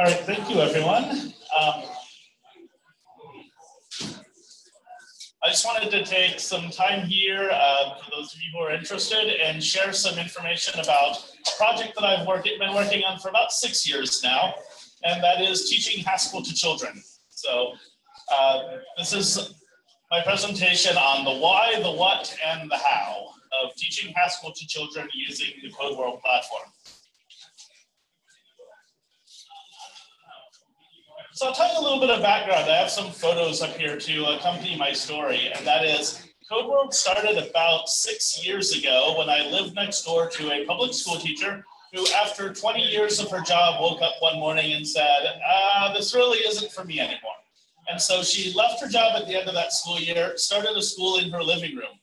All right, thank you, everyone. I just wanted to take some time here for those of you who are interested and share some information about a project that I've been working on for about 6 years now, and that is teaching Haskell to children. So this is my presentation on the why, the what, and the how of teaching Haskell to children using the CodeWorld platform. So I'll tell you a little bit of background. I have some photos up here to accompany my story, and that is CodeWorld started about 6 years ago when I lived next door to a public school teacher who, after 20 years of her job, woke up one morning and said, this really isn't for me anymore. And so she left her job at the end of that school year, started a school in her living room.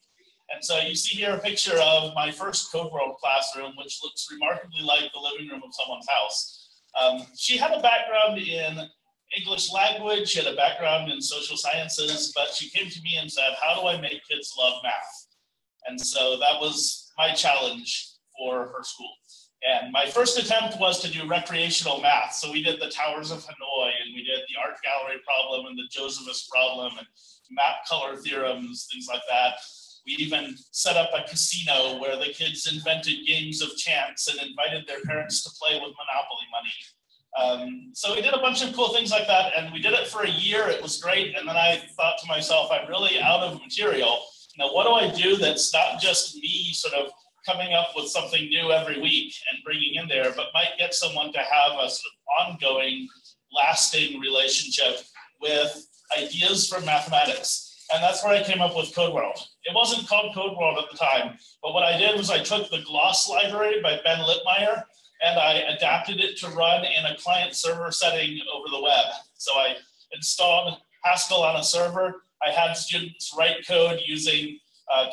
And so you see here a picture of my first CodeWorld classroom, which looks remarkably like the living room of someone's house. She had a background in English language, she had a background in social sciences, but she came to me and said, how do I make kids love math? And so that was my challenge for her school. And my first attempt was to do recreational math. So we did the Towers of Hanoi, and we did the art gallery problem and the Josephus problem and map color theorems, things like that. We even set up a casino where the kids invented games of chance and invited their parents to play with Monopoly money. So we did a bunch of cool things like that, and we did it for a year. It was great. And then I thought to myself, I'm really out of material. Now, what do I do that's not just me sort of coming up with something new every week and bringing in there, but might get someone to have a sort of ongoing, lasting relationship with ideas from mathematics? And that's where I came up with CodeWorld. It wasn't called CodeWorld at the time, but what I did was I took the Gloss library by Ben Littmeyer, and I adapted it to run in a client-server setting over the web. So I installed Haskell on a server. I had students write code using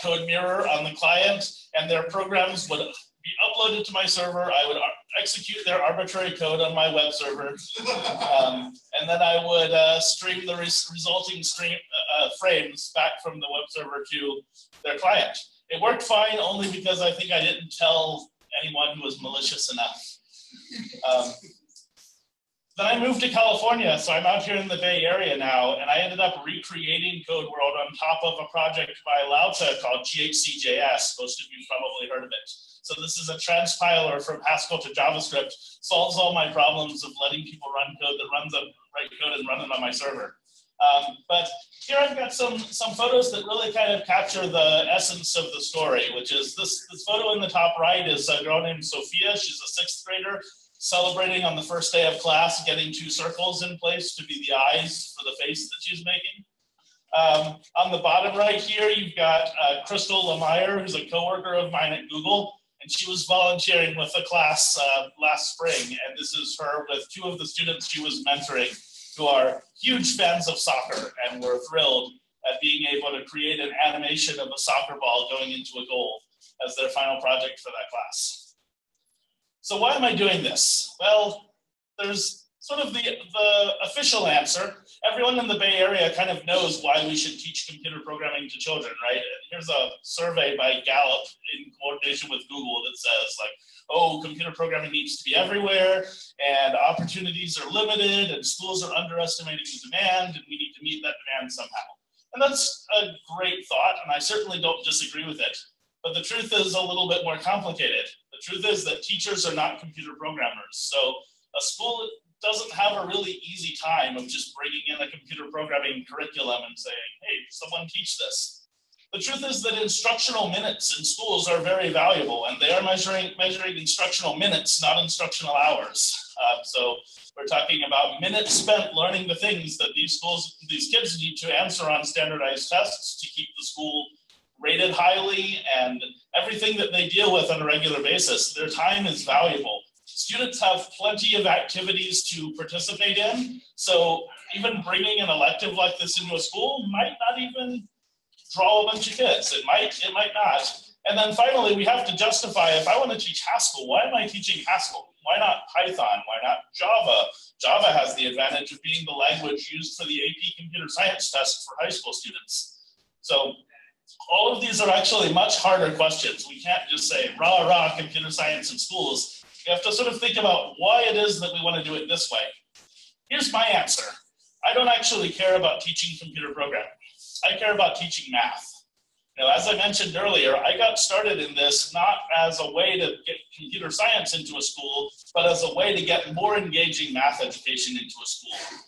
CodeMirror on the client, and their programs would be uploaded to my server. I would execute their arbitrary code on my web server, and then I would stream the resulting frames back from the web server to their client. It worked fine, only because I think I didn't tell anyone who was malicious enough. Then I moved to California, so I'm out here in the Bay Area now, and I ended up recreating CodeWorld on top of a project by Laota called GHCJS. Most of you probably heard of it. So this is a transpiler from Haskell to JavaScript, solves all my problems of letting people run code that runs up, write code and run it on my server. But here I've got some photos that really kind of capture the essence of the story, which is this photo in the top right is a girl named Sophia. She's a 6th grader celebrating on the first day of class, getting 2 circles in place to be the eyes for the face that she's making. On the bottom right here, you've got Crystal Lemire, who's a coworker of mine at Google, and she was volunteering with the class last spring, and this is her with 2 of the students she was mentoring, who are huge fans of soccer and were thrilled at being able to create an animation of a soccer ball going into a goal as their final project for that class. So why am I doing this? Well, there's sort of the official answer. Everyone in the Bay Area kind of knows why we should teach computer programming to children, right? Here's a survey by Gallup in coordination with Google that says, like, oh, computer programming needs to be everywhere, and opportunities are limited, and schools are underestimating the demand, and we need to meet that demand somehow. And that's a great thought, and I certainly don't disagree with it. But the truth is a little bit more complicated. The truth is that teachers are not computer programmers. So a school doesn't have a really easy time of just bringing in a computer programming curriculum and saying, hey, someone teach this. The truth is that instructional minutes in schools are very valuable, and they are measuring instructional minutes, not instructional hours. So we're talking about minutes spent learning the things that these kids need to answer on standardized tests to keep the school rated highly, and everything that they deal with on a regular basis. Their time is valuable. Students have plenty of activities to participate in, so even bringing an elective like this into a school might not even draw a bunch of kids. It might not. And then finally, we have to justify, if I want to teach Haskell, why am I teaching Haskell? Why not Python? Why not Java? Java has the advantage of being the language used for the AP computer science test for high school students. So all of these are actually much harder questions. We can't just say, rah, rah, computer science in schools. You have to sort of think about why it is that we want to do it this way. Here's my answer. I don't actually care about teaching computer programming. I care about teaching math. You know, as I mentioned earlier, I got started in this not as a way to get computer science into a school, but as a way to get more engaging math education into a school.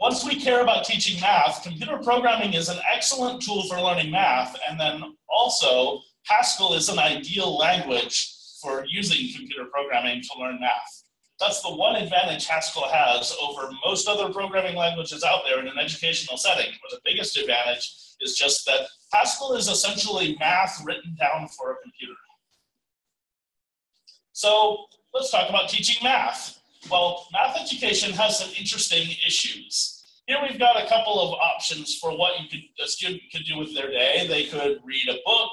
Once we care about teaching math, computer programming is an excellent tool for learning math, and then also Haskell is an ideal language for using computer programming to learn math. That's the one advantage Haskell has over most other programming languages out there in an educational setting, where the biggest advantage is just that Haskell is essentially math written down for a computer. So let's talk about teaching math. Well, math education has some interesting issues. Here we've got a couple of options for what you could, a student could do with their day. They could read a book,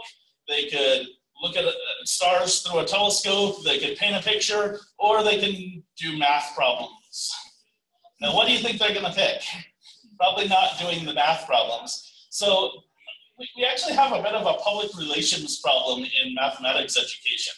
they could look at stars through a telescope, they could paint a picture, or they can do math problems. Now, what do you think they're gonna pick? Probably not doing the math problems. So we actually have a bit of a public relations problem in mathematics education.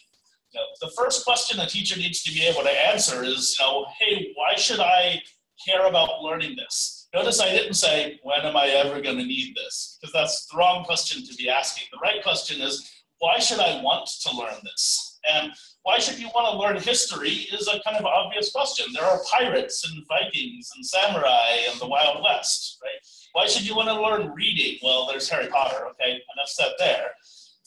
You know, the first question a teacher needs to be able to answer is, you know, hey, why should I care about learning this? Notice I didn't say, when am I ever gonna need this? Because that's the wrong question to be asking. The right question is, why should I want to learn this? And why should you want to learn history is a kind of obvious question. There are pirates and Vikings and samurai and the Wild West, right? Why should you want to learn reading? Well, there's Harry Potter, okay, enough said there.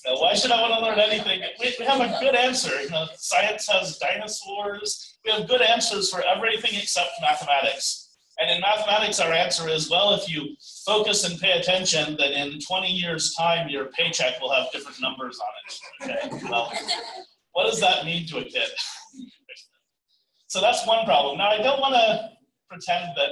Now, why should I want to learn anything? We have a good answer. You know, science has dinosaurs. We have good answers for everything except mathematics. And in mathematics, our answer is, well, if you focus and pay attention, then in 20 years' time, your paycheck will have different numbers on it. Okay, well, what does that mean to a kid? So that's one problem. Now, I don't want to pretend that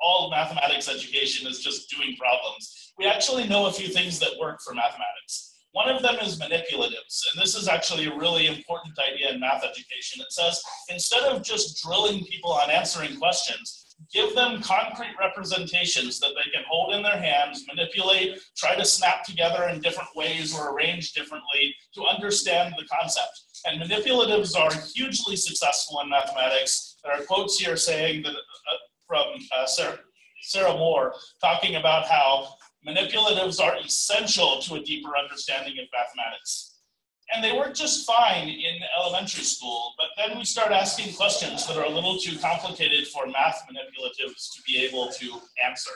all mathematics education is just doing problems. We actually know a few things that work for mathematics. One of them is manipulatives, and this is actually a really important idea in math education. It says, instead of just drilling people on answering questions, give them concrete representations that they can hold in their hands, manipulate, try to snap together in different ways or arrange differently to understand the concept. And manipulatives are hugely successful in mathematics. There are quotes here saying that from Sarah Moore, talking about how manipulatives are essential to a deeper understanding of mathematics. And they work just fine in elementary school, but then we start asking questions that are a little too complicated for math manipulatives to be able to answer.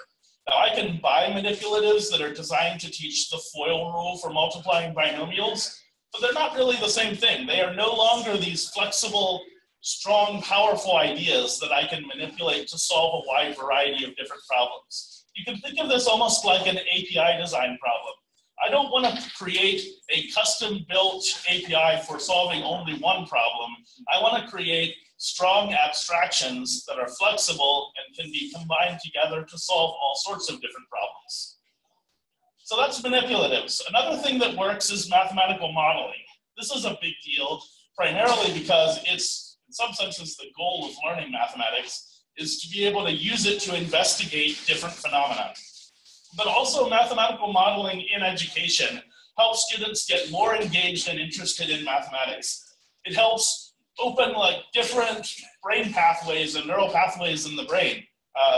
Now, I can buy manipulatives that are designed to teach the FOIL rule for multiplying binomials, but they're not really the same thing. They are no longer these flexible, strong, powerful ideas that I can manipulate to solve a wide variety of different problems. You can think of this almost like an API design problem. I don't want to create a custom-built API for solving only one problem. I want to create strong abstractions that are flexible and can be combined together to solve all sorts of different problems. So that's manipulatives. Another thing that works is mathematical modeling. This is a big deal, primarily because it's, in some senses, the goal of learning mathematics is to be able to use it to investigate different phenomena. But also mathematical modeling in education helps students get more engaged and interested in mathematics. It helps open like different brain pathways and neural pathways in the brain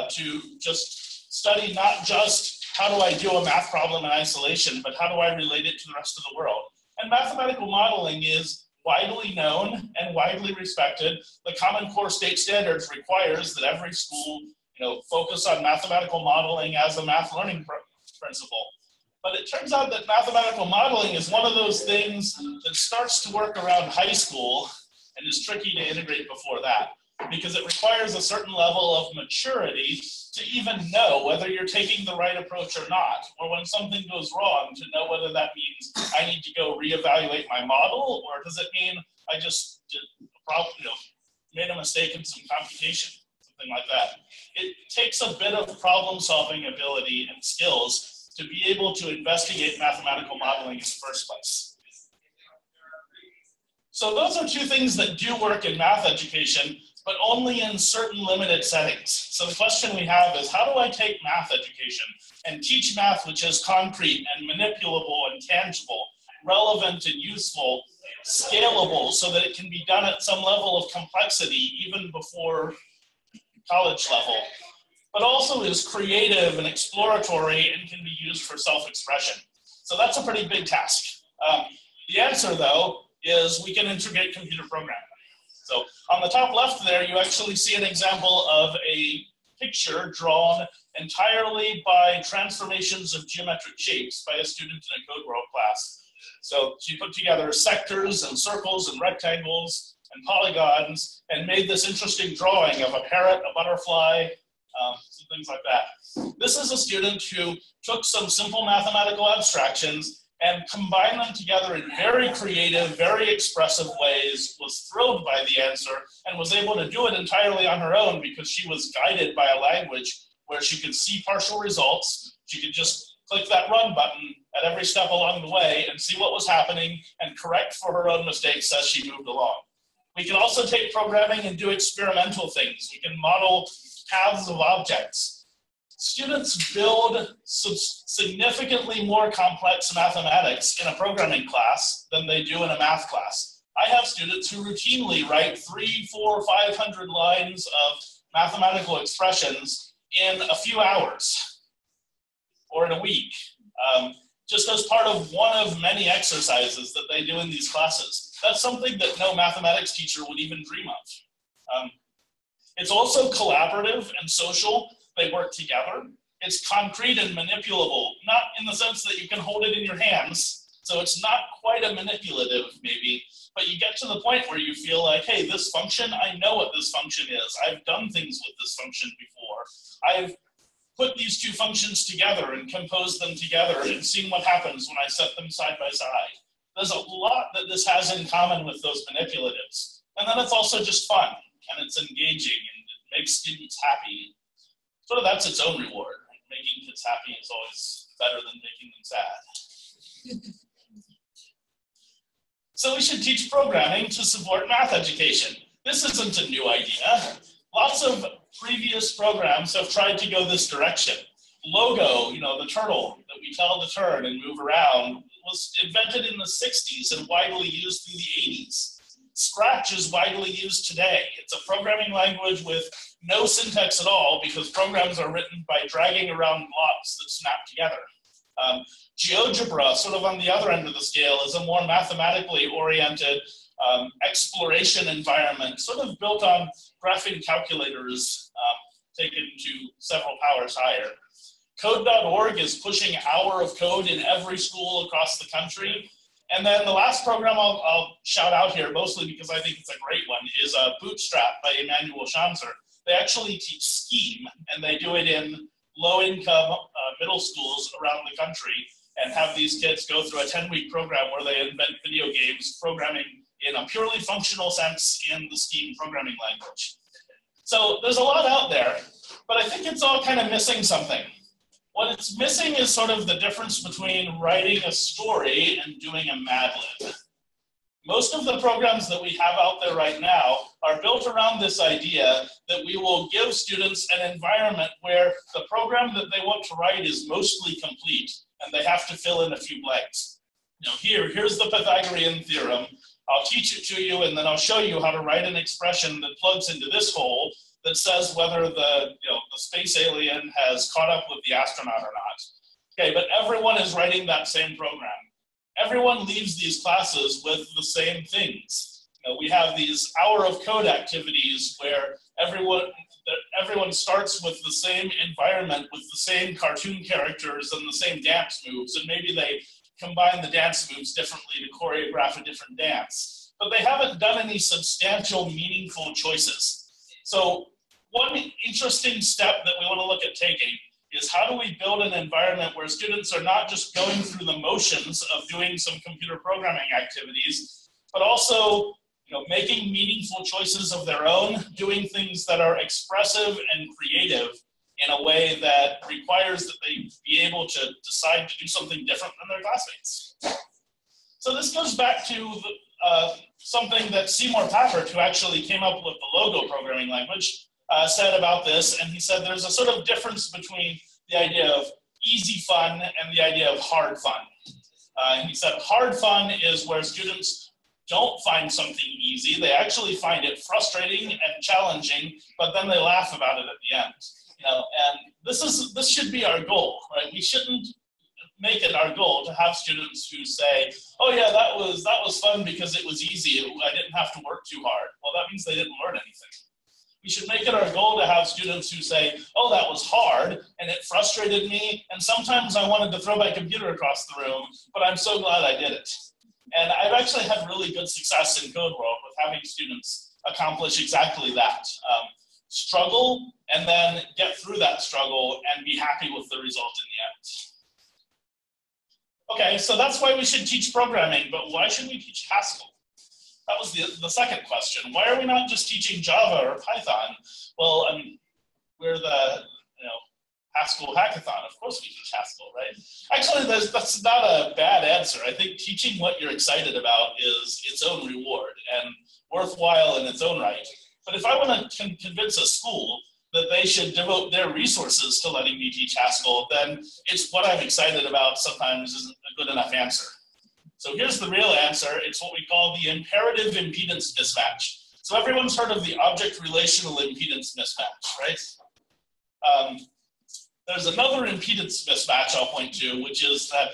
to just study not just how do I do a math problem in isolation, but how do I relate it to the rest of the world. And mathematical modeling is widely known and widely respected. The Common Core State Standards requires that every school focus on mathematical modeling as a math learning principle. But it turns out that mathematical modeling is one of those things that starts to work around high school and is tricky to integrate before that, because it requires a certain level of maturity to even know whether you're taking the right approach or not, or when something goes wrong, to know whether that means I need to go reevaluate my model, or does it mean I just made a mistake in some computation. Like that. It takes a bit of problem-solving ability and skills to be able to investigate mathematical modeling in the first place. So those are two things that do work in math education, but only in certain limited settings. So the question we have is, how do I take math education and teach math which is concrete and manipulable and tangible, relevant and useful, scalable, so that it can be done at some level of complexity even before college level, but also is creative and exploratory and can be used for self-expression. So that's a pretty big task. The answer, though, is we can integrate computer programming. So on the top left there, you actually see an example of a picture drawn entirely by transformations of geometric shapes by a student in a CodeWorld class. So she put together sectors and circles and rectangles and polygons and made this interesting drawing of a parrot, a butterfly, some things like that. This is a student who took some simple mathematical abstractions and combined them together in very creative, very expressive ways, was thrilled by the answer, and was able to do it entirely on her own because she was guided by a language where she could see partial results. She could just click that run button at every step along the way and see what was happening and correct for her own mistakes as she moved along. We can also take programming and do experimental things. We can model paths of objects. Students build significantly more complex mathematics in a programming class than they do in a math class. I have students who routinely write 300, 400, 500 lines of mathematical expressions in a few hours or in a week, just as part of one of many exercises that they do in these classes. That's something that no mathematics teacher would even dream of. It's also collaborative and social. They work together. It's concrete and manipulable, not in the sense that you can hold it in your hands. So it's not quite a manipulative, maybe, but you get to the point where you feel like, hey, this function, I know what this function is. I've done things with this function before. I've put these two functions together and composed them together and seen what happens when I set them side by side. There's a lot that this has in common with those manipulatives. And then it's also just fun. And it's engaging and it makes students happy. Sort of that's its own reward. Like making kids happy is always better than making them sad. So we should teach programming to support math education. This isn't a new idea. Lots of previous programs have tried to go this direction. Logo, you know, the turtle that we tell to turn and move around, was invented in the 60s and widely used through the 80s. Scratch is widely used today. It's a programming language with no syntax at all because programs are written by dragging around blocks that snap together. GeoGebra, sort of on the other end of the scale, is a more mathematically oriented exploration environment, sort of built on graphing calculators taken to several powers higher. Code.org is pushing an hour of code in every school across the country. And then the last program I'll shout out here, mostly because I think it's a great one, is Bootstrap by Emmanuel Schanzer. They actually teach Scheme, and they do it in low-income middle schools around the country and have these kids go through a 10-week program where they invent video games, programming in a purely functional sense in the Scheme programming language. So there's a lot out there, but I think it's all kind of missing something. What it's missing is sort of the difference between writing a story and doing a Mad Lib. Most of the programs that we have out there right now are built around this idea that we will give students an environment where the program that they want to write is mostly complete and they have to fill in a few blanks. You know, here's the Pythagorean theorem. I'll teach it to you and then I'll show you how to write an expression that plugs into this hole that says whether the space alien has caught up with the astronaut or not. Okay, but everyone is writing that same program. Everyone leaves these classes with the same things. You know, we have these hour of code activities where everyone starts with the same environment, with the same cartoon characters and the same dance moves, and maybe they combine the dance moves differently to choreograph a different dance. But they haven't done any substantial, meaningful choices. So one interesting step that we want to look at taking is how do we build an environment where students are not just going through the motions of doing some computer programming activities, but also making meaningful choices of their own, doing things that are expressive and creative in a way that requires that they be able to decide to do something different than their classmates. So this goes back to something that Seymour Papert, who actually came up with the Logo programming language, said about this, and he said there's a sort of difference between the idea of easy fun and the idea of hard fun. And he said hard fun is where students don't find something easy. They actually find it frustrating and challenging, but then they laugh about it at the end. You know, and this should be our goal, right? We shouldn't make it our goal to have students who say, oh yeah, that was fun because it was easy. I didn't have to work too hard. Well, that means they didn't learn anything. We should make it our goal to have students who say, oh, that was hard and it frustrated me. And sometimes I wanted to throw my computer across the room, but I'm so glad I did it. And I've actually had really good success in CodeWorld with having students accomplish exactly that. Struggle and then get through that struggle and be happy with the result in the end. Okay, so that's why we should teach programming, but why should we teach Haskell? That was the second question. Why are we not just teaching Java or Python? Well, I mean, we're the, you know, Haskell hackathon. Of course we teach Haskell, right? Actually, that's not a bad answer. I think teaching what you're excited about is its own reward and worthwhile in its own right. But if I want to convince a school that they should devote their resources to letting me teach Haskell, then it's what I'm excited about sometimes isn't a good enough answer. So here's the real answer. It's what we call the imperative impedance mismatch. So everyone's heard of the object relational impedance mismatch, right? There's another impedance mismatch I'll point to, which is that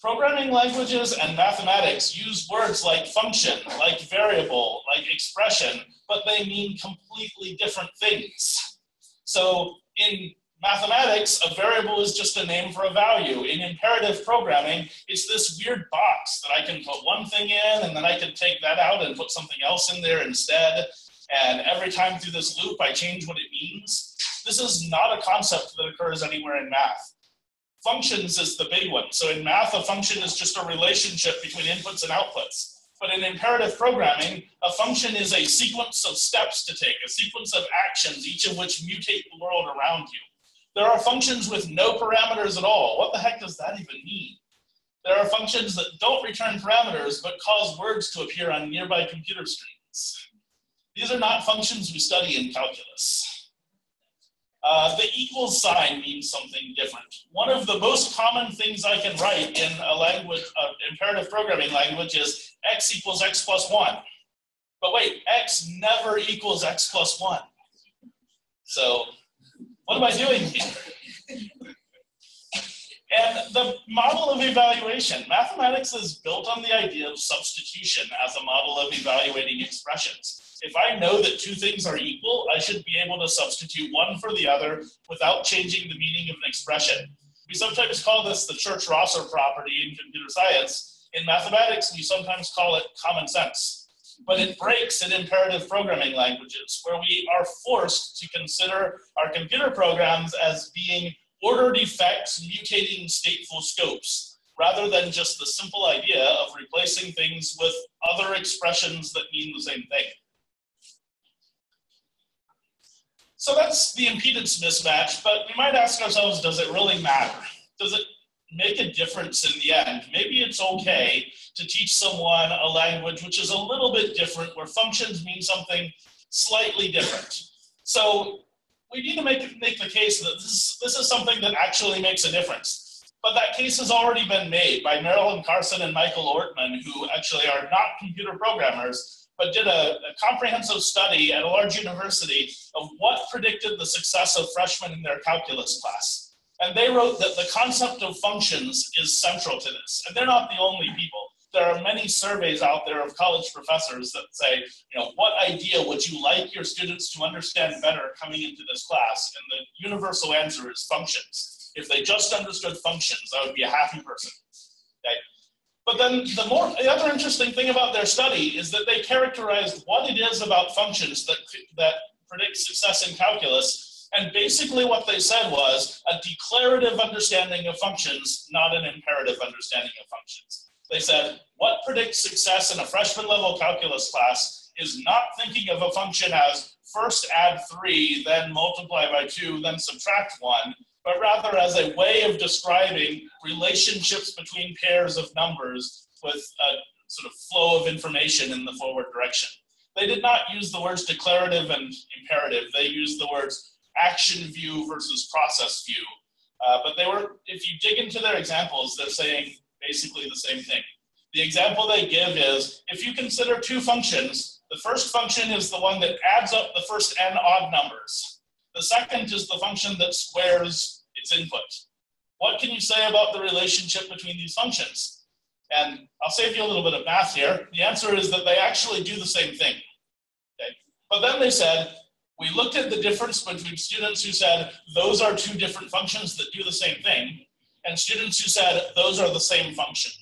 programming languages and mathematics use words like function, like variable, like expression, but they mean completely different things. So in mathematics, a variable is just a name for a value. In imperative programming, it's this weird box that I can put one thing in and then I can take that out and put something else in there instead. And every time through this loop, I change what it means. This is not a concept that occurs anywhere in math. Functions is the big one. So in math, a function is just a relationship between inputs and outputs. But in imperative programming, a function is a sequence of steps to take, a sequence of actions, each of which mutate the world around you. There are functions with no parameters at all. What the heck does that even mean? There are functions that don't return parameters, but cause words to appear on nearby computer screens. These are not functions we study in calculus. The equals sign means something different. One of the most common things I can write in a language, imperative programming language, is x equals x plus 1. But wait, x never equals x plus 1. So what am I doing here? And the model of evaluation. Mathematics is built on the idea of substitution as a model of evaluating expressions. If I know that two things are equal, I should be able to substitute one for the other without changing the meaning of an expression. We sometimes call this the Church-Rosser property in computer science. In mathematics, we sometimes call it common sense. But it breaks in imperative programming languages, where we are forced to consider our computer programs as being ordered effects mutating stateful scopes, rather than just the simple idea of replacing things with other expressions that mean the same thing. So that's the impedance mismatch, but we might ask ourselves, does it really matter? Does it make a difference in the end? Maybe it's okay to teach someone a language which is a little bit different, where functions mean something slightly different. So we need to make the case that this is something that actually makes a difference. But that case has already been made by Marilyn Carson and Michael Ortman, who actually are not computer programmers, but did a comprehensive study at a large university of what predicted the success of freshmen in their calculus class. And they wrote that the concept of functions is central to this. And they're not the only people. There are many surveys out there of college professors that say, you know, what idea would you like your students to understand better coming into this class? And the universal answer is functions. If they just understood functions, I would be a happy person. Okay? But then the other interesting thing about their study is that they characterized what it is about functions that predict success in calculus. And basically what they said was a declarative understanding of functions, not an imperative understanding of functions. They said, what predicts success in a freshman level calculus class is not thinking of a function as first add 3, then multiply by 2, then subtract 1. But rather as a way of describing relationships between pairs of numbers with a sort of flow of information in the forward direction. They did not use the words declarative and imperative. They used the words action view versus process view. But they were, if you dig into their examples, they're saying basically the same thing. The example they give is, if you consider two functions, the first function is the one that adds up the first n odd numbers. The second is the function that squares its input. What can you say about the relationship between these functions? And I'll save you a little bit of math here. The answer is that they actually do the same thing. Okay? But then they said, we looked at the difference between students who said, those are two different functions that do the same thing, and students who said, those are the same function.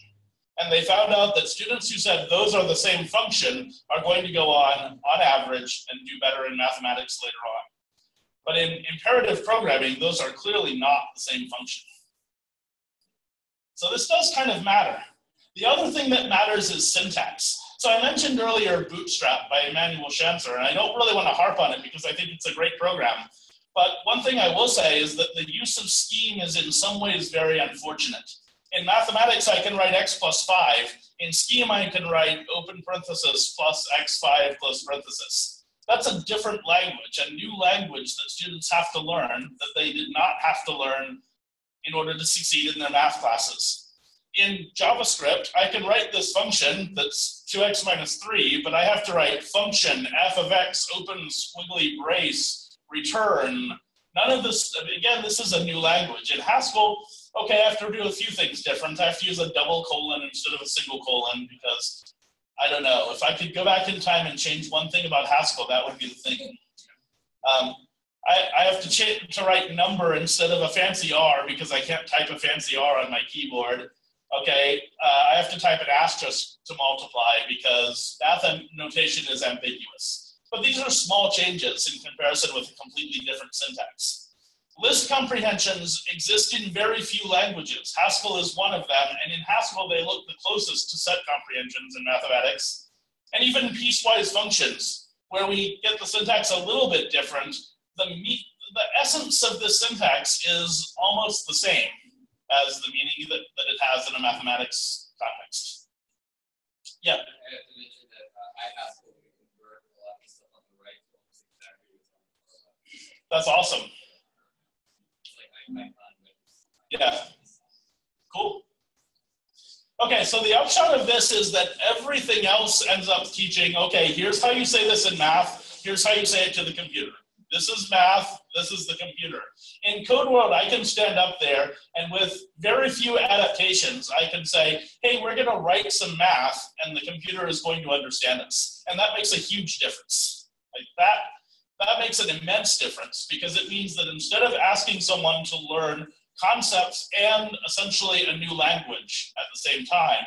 And they found out that students who said those are the same function are going to go on average, and do better in mathematics later on. But in imperative programming, those are clearly not the same function. So this does kind of matter. The other thing that matters is syntax. So I mentioned earlier Bootstrap by Emmanuel Schanzer, and I don't really want to harp on it because I think it's a great program. But one thing I will say is that the use of Scheme is in some ways very unfortunate. In mathematics, I can write x plus 5. In Scheme, I can write open parenthesis plus x5 close parenthesis. That's a different language, a new language that students have to learn that they did not have to learn in order to succeed in their math classes. In JavaScript, I can write this function that's 2x minus 3, but I have to write function f of x open squiggly brace return. None of this, again, this is a new language. In Haskell, okay, I have to do a few things different. I have to use a double colon instead of a single colon because, I don't know, if I could go back in time and change one thing about Haskell, that would be the thing. I have to write number instead of a fancy R because I can't type a fancy R on my keyboard. Okay, I have to type an asterisk to multiply because math notation is ambiguous. But these are small changes in comparison with a completely different syntax. List comprehensions exist in very few languages. Haskell is one of them, and in Haskell they look the closest to set comprehensions in mathematics. And even piecewise functions, where we get the syntax a little bit different, the essence of the syntax is almost the same as the meaning that it has in a mathematics context. Yeah? I have to mention that iHaskell can convert a lot of stuff on the right. That's awesome. Yeah, cool. Okay, so the upshot of this is that everything else ends up teaching, okay, here's how you say this in math, here's how you say it to the computer. This is math, this is the computer. In CodeWorld, I can stand up there, and with very few adaptations, I can say, hey, we're going to write some math, and the computer is going to understand us. And that makes a huge difference. Like that. That makes an immense difference because it means that instead of asking someone to learn concepts and essentially a new language at the same time,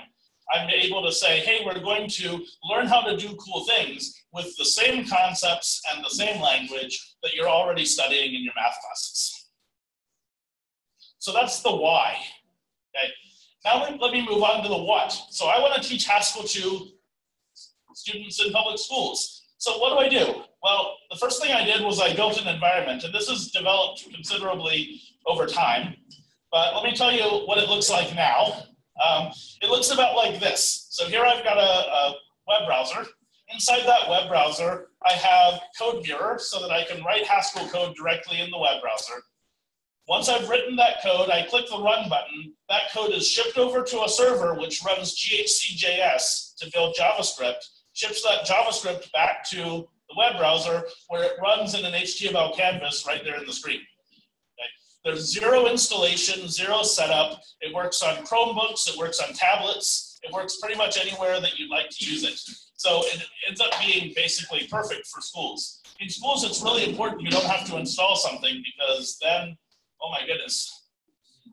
I'm able to say, hey, we're going to learn how to do cool things with the same concepts and the same language that you're already studying in your math classes. So that's the why. Okay. Now let me move on to the what. So I want to teach Haskell to students in public schools. So what do? Well, the first thing I did was I built an environment, and this has developed considerably over time. But let me tell you what it looks like now. It looks about like this. So here I've got a web browser. Inside that web browser, I have CodeMirror so that I can write Haskell code directly in the web browser. Once I've written that code, I click the Run button. That code is shipped over to a server which runs GHCJS to build JavaScript, ships that JavaScript back to the web browser where it runs in an HTML canvas right there in the screen. Okay. There's zero installation, zero setup. It works on Chromebooks, it works on tablets, it works pretty much anywhere that you'd like to use it. So it ends up being basically perfect for schools. In schools, it's really important you don't have to install something because then, oh my goodness,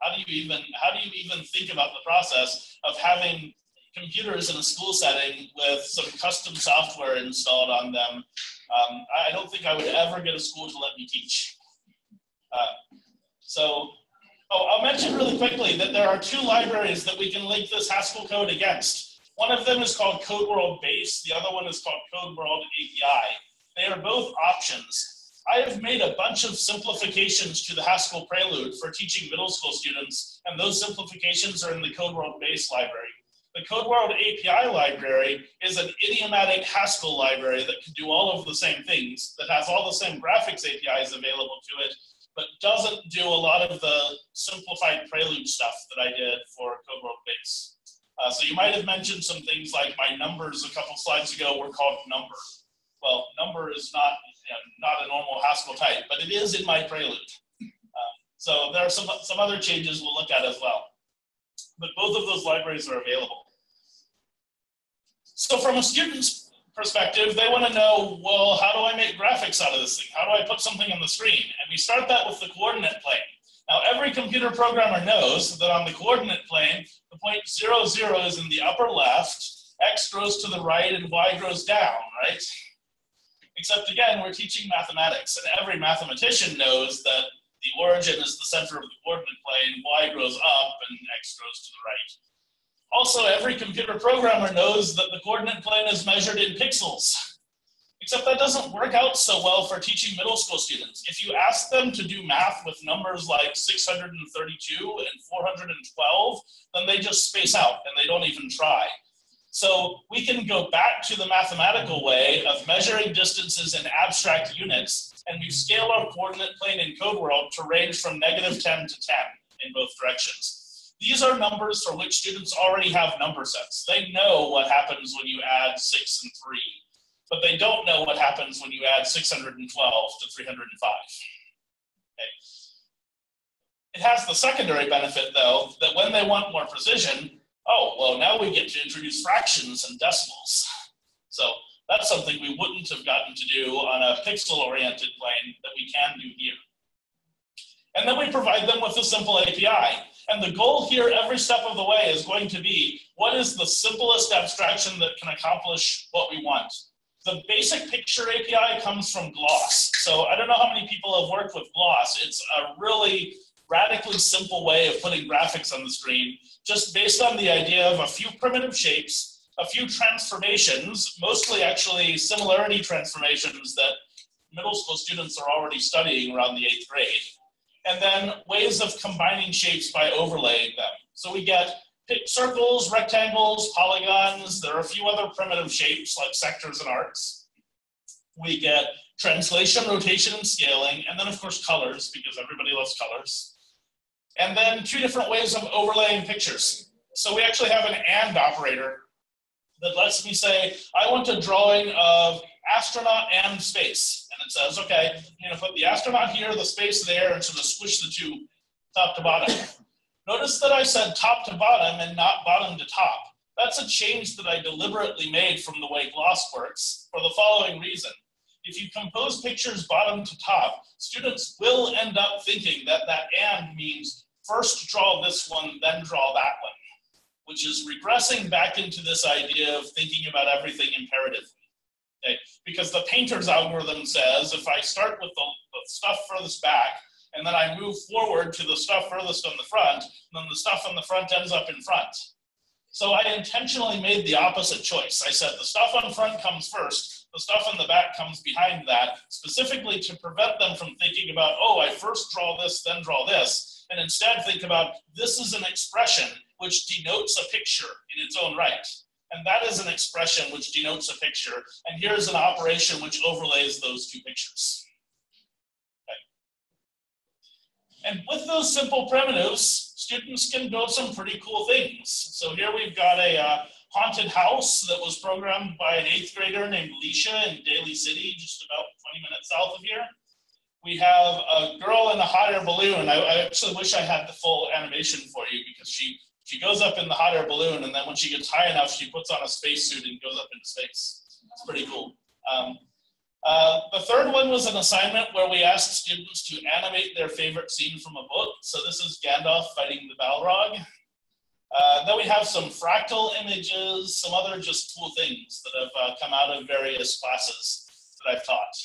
how do you even think about the process of having computers in a school setting with some custom software installed on them? I don't think I would ever get a school to let me teach. I'll mention really quickly that there are two libraries that we can link this Haskell code against. One of them is called CodeWorld Base, the other one is called CodeWorld API. They are both options. I have made a bunch of simplifications to the Haskell Prelude for teaching middle school students, and those simplifications are in the CodeWorld Base library. The CodeWorld API library is an idiomatic Haskell library that can do all of the same things, that has all the same graphics APIs available to it, but doesn't do a lot of the simplified Prelude stuff that I did for CodeWorld Base. So you might have mentioned some things like my numbers a couple slides ago were called number. Well, number is not, not a normal Haskell type, but it is in my prelude. So there are some other changes we'll look at as well. But both of those libraries are available. So from a student's perspective, they want to know, well, how do I make graphics out of this thing? How do I put something on the screen? And we start that with the coordinate plane. Now, every computer programmer knows that on the coordinate plane, the point 0, 0 is in the upper left, x grows to the right, and y grows down, right? Except, again, we're teaching mathematics, and every mathematician knows that the origin is the center of the coordinate plane, y grows up, and x grows to the right. Also, every computer programmer knows that the coordinate plane is measured in pixels. Except that doesn't work out so well for teaching middle school students. If you ask them to do math with numbers like 632 and 412, then they just space out and they don't even try. So we can go back to the mathematical way of measuring distances in abstract units, and we scale our coordinate plane in CodeWorld to range from -10 to 10 in both directions. These are numbers for which students already have number sets. They know what happens when you add 6 and 3, but they don't know what happens when you add 612 to 305. Okay. It has the secondary benefit, though, that when they want more precision, oh, well, now we get to introduce fractions and decimals. So that's something we wouldn't have gotten to do on a pixel-oriented plane that we can do here. And then we provide them with a simple API. And the goal here, every step of the way, is going to be, what is the simplest abstraction that can accomplish what we want? The basic picture API comes from Gloss. So I don't know how many people have worked with Gloss. It's a really radically simple way of putting graphics on the screen, just based on the idea of a few primitive shapes, a few transformations, mostly actually similarity transformations that middle school students are already studying around the 8th grade. And then ways of combining shapes by overlaying them. So we get circles, rectangles, polygons. There are a few other primitive shapes like sectors and arcs. We get translation, rotation, and scaling. And then, of course, colors, because everybody loves colors. And then 2 different ways of overlaying pictures. So we actually have an AND operator that lets me say, I want a drawing of astronaut and space. And it says, okay, I'm going to put the astronaut here, the space there, and sort of squish the 2 top to bottom. Notice that I said top to bottom and not bottom to top. That's a change that I deliberately made from the way Gloss works for the following reason. If you compose pictures bottom to top, students will end up thinking that that AND means first draw this one, then draw that one, which is regressing back into this idea of thinking about everything imperatively. Okay. Because the painter's algorithm says, if I start with the stuff furthest back, and then I move forward to the stuff furthest on the front, and then the stuff on the front ends up in front. So I intentionally made the opposite choice. I said the stuff on front comes first, the stuff on the back comes behind that, specifically to prevent them from thinking about, oh, I first draw this, then draw this, and instead think about, this is an expression which denotes a picture in its own right. And that is an expression which denotes a picture. And here's an operation which overlays those 2 pictures. Okay. And with those simple primitives, students can build some pretty cool things. So here we've got a haunted house that was programmed by an 8th grader named Leisha in Daly City, just about 20 minutes south of here. We have a girl in a hot air balloon. I actually wish I had the full animation for you, because she goes up in the hot air balloon, and then when she gets high enough, she puts on a spacesuit and goes up into space. It's pretty cool. The third one was an assignment where we asked students to animate their favorite scene from a book. So this is Gandalf fighting the Balrog. Then we have some fractal images, some other just cool things that have come out of various classes that I've taught.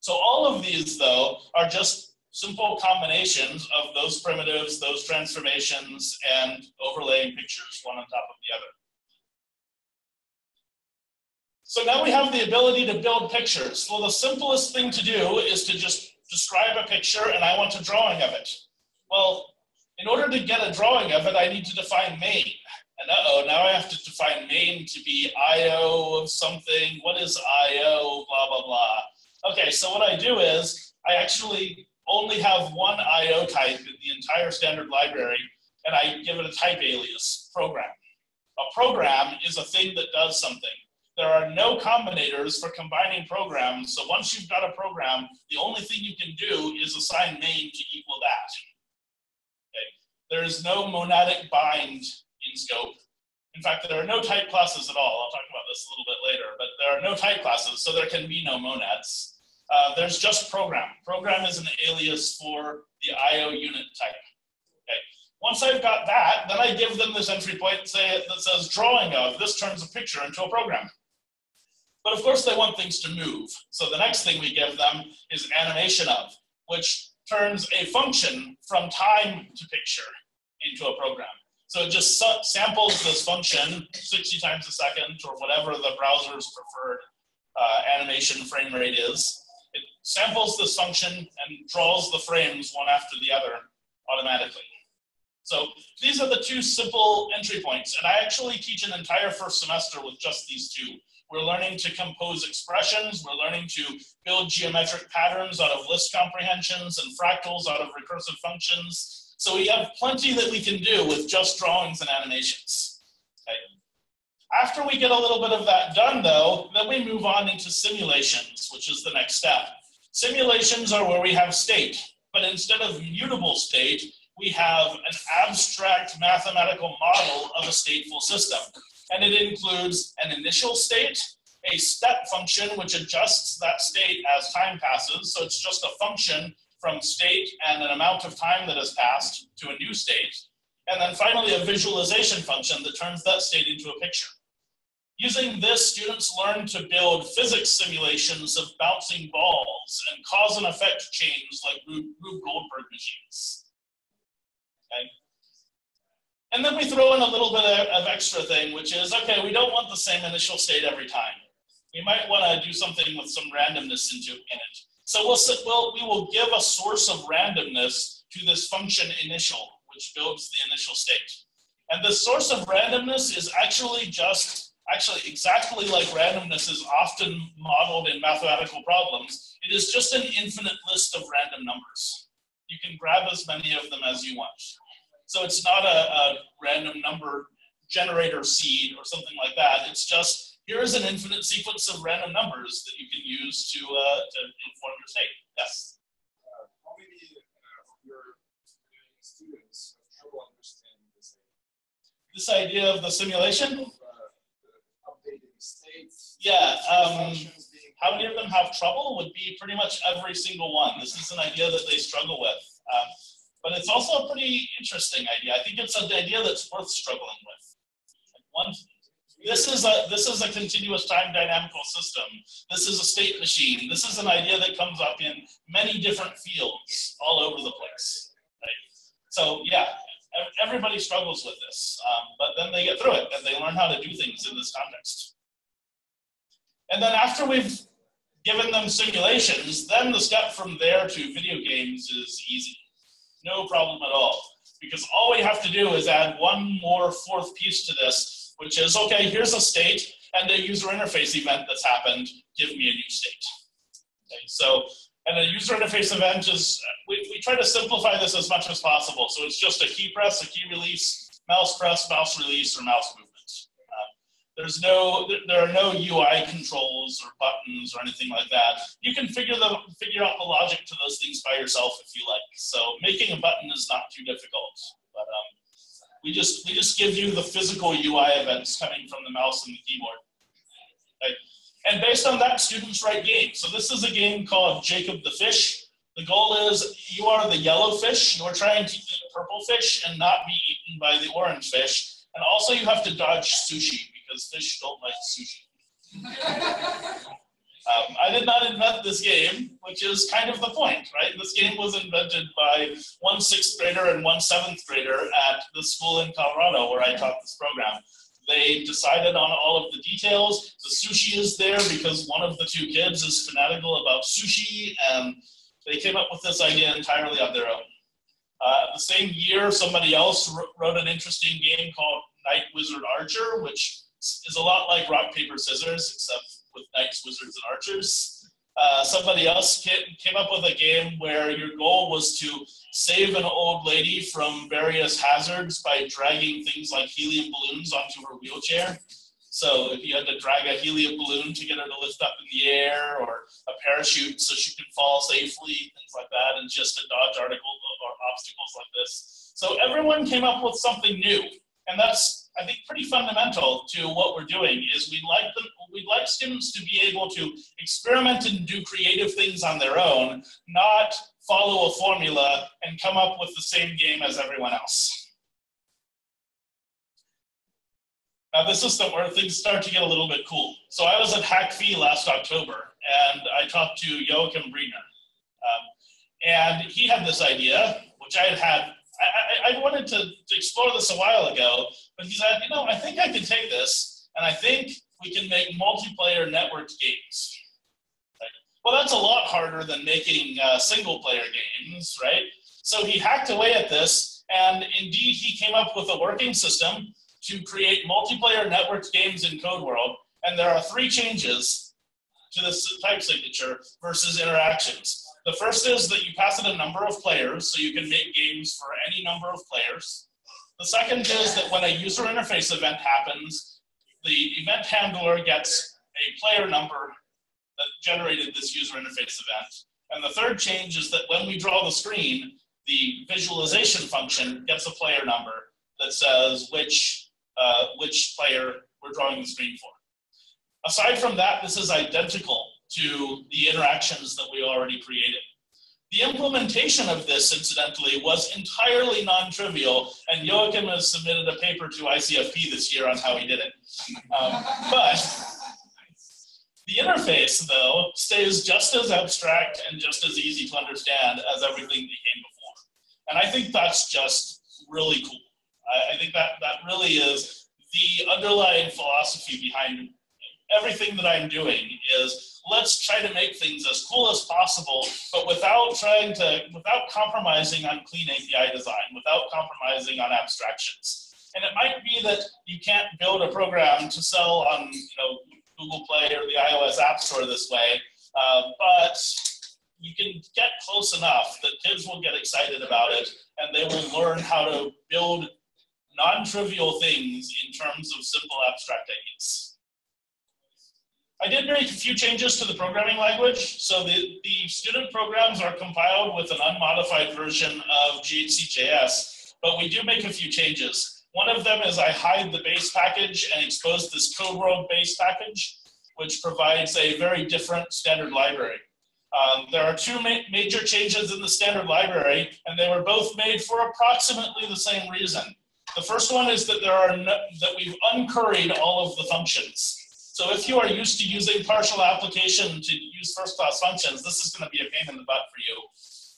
So all of these, though, are just simple combinations of those primitives, those transformations, and overlaying pictures one on top of the other. So now we have the ability to build pictures. Well, the simplest thing to do is to just describe a picture, and I want a drawing of it. Well, in order to get a drawing of it, I need to define main. And uh-oh, now I have to define main to be IO of something. What is IO? Blah, blah, blah. Okay, so what I do is I actually only have one IO type in the entire standard library, and I give it a type alias, program. A program is a thing that does something. There are no combinators for combining programs. So once you've got a program, the only thing you can do is assign main to equal that. Okay. There is no monadic bind in scope. In fact, there are no type classes at all. I'll talk about this a little bit later, but there are no type classes, so there can be no monads. There's just program. Program is an alias for the IO unit type. Okay. Once I've got that, then I give them this entry point say, that says drawing of. This turns a picture into a program. But of course, they want things to move. So the next thing we give them is animation of, which turns a function from time to picture into a program. So it just samples this function 60 times a second, or whatever the browser's preferred animation frame rate is. It samples this function and draws the frames one after the other automatically. So these are the two simple entry points. And I actually teach an entire first semester with just these two. We're learning to compose expressions. We're learning to build geometric patterns out of list comprehensions and fractals out of recursive functions. So we have plenty that we can do with just drawings and animations. Okay. After we get a little bit of that done though, then we move on into simulations, which is the next step. Simulations are where we have state, but instead of mutable state, we have an abstract mathematical model of a stateful system. And it includes an initial state, a step function which adjusts that state as time passes, so it's just a function from state and an amount of time that has passed to a new state. And then finally, a visualization function that turns that state into a picture. Using this, students learn to build physics simulations of bouncing balls and cause and effect chains like Rube Goldberg machines. Okay. And then we throw in a little bit of extra thing, which is, okay, we don't want the same initial state every time. We might want to do something with some randomness in it. So we will give a source of randomness to this function initial, which builds the initial state. And the source of randomness is actually exactly like randomness is often modeled in mathematical problems. It is just an infinite list of random numbers. You can grab as many of them as you want. So it's not a random number generator seed or something like that. It's just, here is an infinite sequence of random numbers that you can use to inform your state. Yes? How many of your students have trouble understanding this idea? This idea of the simulation? Of, updating states. Yeah. How many of them have trouble would be pretty much every single one. This is an idea that they struggle with. But it's also a pretty interesting idea. I think it's an idea that's worth struggling with. Like This is a continuous time dynamical system. This is a state machine. This is an idea that comes up in many different fields all over the place. Right? So yeah, everybody struggles with this, but then they get through it and they learn how to do things in this context. And then after we've given them simulations, then the step from there to video games is easy. No problem at all, because all we have to do is add one more fourth piece to this, which is, okay, here's a state and a user interface event that's happened, give me a new state. Okay, so, and a user interface event is, we try to simplify this as much as possible. So it's just a key press, a key release, mouse press, mouse release, or mouse movement. There are no UI controls or buttons or anything like that. You can figure out the logic to those things by yourself if you like. So making a button is not too difficult, but, we just give you the physical UI events coming from the mouse and the keyboard. Okay. And based on that, students write games. So this is a game called Jacob the Fish. The goal is you are the yellow fish. You're trying to eat purple fish and not be eaten by the orange fish. And also you have to dodge sushi because fish don't like sushi. I did not invent this game, which is kind of the point, right? This game was invented by one sixth grader and one seventh grader at the school in Colorado where I taught this program. They decided on all of the details. The sushi is there because one of the two kids is fanatical about sushi, and they came up with this idea entirely on their own. The same year, somebody else wrote an interesting game called Knight, Wizard, Archer, which is a lot like rock, paper, scissors, except with knights, wizards, and archers. Somebody else came up with a game where your goal was to save an old lady from various hazards by dragging things like helium balloons onto her wheelchair. So if you had to drag a helium balloon to get her to lift up in the air, or a parachute so she could fall safely, things like that, and just to dodge obstacles like this. So everyone came up with something new. And that's, I think, pretty fundamental to what we're doing, is we'd like students to be able to experiment and do creative things on their own, not follow a formula and come up with the same game as everyone else. Now, this is where things start to get a little bit cool. So I was at HackFi last October, and I talked to Joachim Briner. And he had this idea, which I had had. I wanted to explore this a while ago, but he said, you know, I think I can take this, and I think we can make multiplayer networked games. Right? Well, that's a lot harder than making single-player games, right? So he hacked away at this, and indeed, he came up with a working system to create multiplayer networked games in CodeWorld, and there are 3 changes to this type signature versus interactions. The first is that you pass it a number of players, so you can make games for any number of players. The second is that when a user interface event happens, the event handler gets a player number that generated this user interface event. And the third change is that when we draw the screen, the visualization function gets a player number that says which player we're drawing the screen for. Aside from that, this is identical to the interactions that we already created. The implementation of this, incidentally, was entirely non-trivial, and Joachim has submitted a paper to ICFP this year on how he did it. But the interface, though, stays just as abstract and just as easy to understand as everything that came before. And I think that's just really cool. I think that really is the underlying philosophy behind everything that I'm doing, is let's try to make things as cool as possible, but without compromising on clean API design, without compromising on abstractions. And it might be that you can't build a program to sell on, you know, Google Play or the iOS App Store this way, but you can get close enough that kids will get excited about it, and they will learn how to build non-trivial things in terms of simple abstract ideas. I did make a few changes to the programming language. So the student programs are compiled with an unmodified version of GHCJS, but we do make a few changes. One of them is I hide the base package and expose this CodeWorld base package, which provides a very different standard library. There are 2 major changes in the standard library, and they were both made for approximately the same reason. The first one is that we've uncurried all of the functions. So if you are used to using partial application to use first-class functions, this is going to be a pain in the butt for you.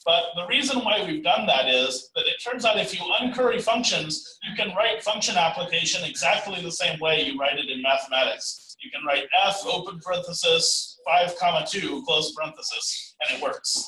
But the reason why we've done that is that it turns out if you uncurry functions, you can write function application exactly the same way you write it in mathematics. You can write f, open parenthesis, 5, 2, close parenthesis, and it works.